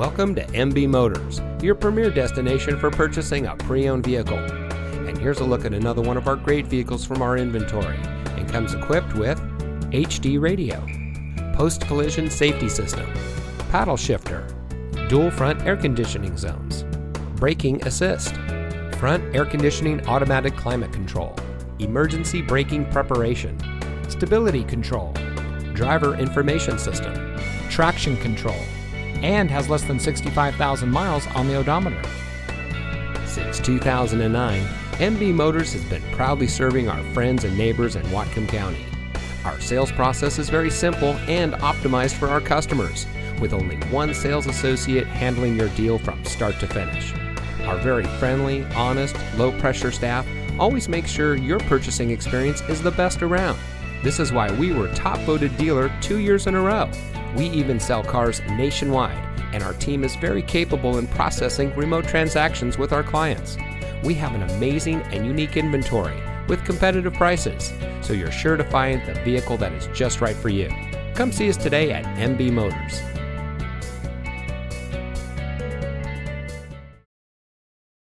Welcome to MB Motors, your premier destination for purchasing a pre-owned vehicle. And here's a look at another one of our great vehicles from our inventory, and comes equipped with HD radio, post-collision safety system, paddle shifter, dual front air conditioning zones, braking assist, front air conditioning automatic climate control, emergency braking preparation, stability control, driver information system, traction control, and has less than 65,000 miles on the odometer. Since 2009, MB Motors has been proudly serving our friends and neighbors in Whatcom County. Our sales process is very simple and optimized for our customers, with only one sales associate handling your deal from start to finish. Our very friendly, honest, low-pressure staff always makes sure your purchasing experience is the best around. This is why we were top-voted dealer 2 years in a row. We even sell cars nationwide, and our team is very capable in processing remote transactions with our clients. We have an amazing and unique inventory with competitive prices, so you're sure to find the vehicle that is just right for you. Come see us today at MB Motors.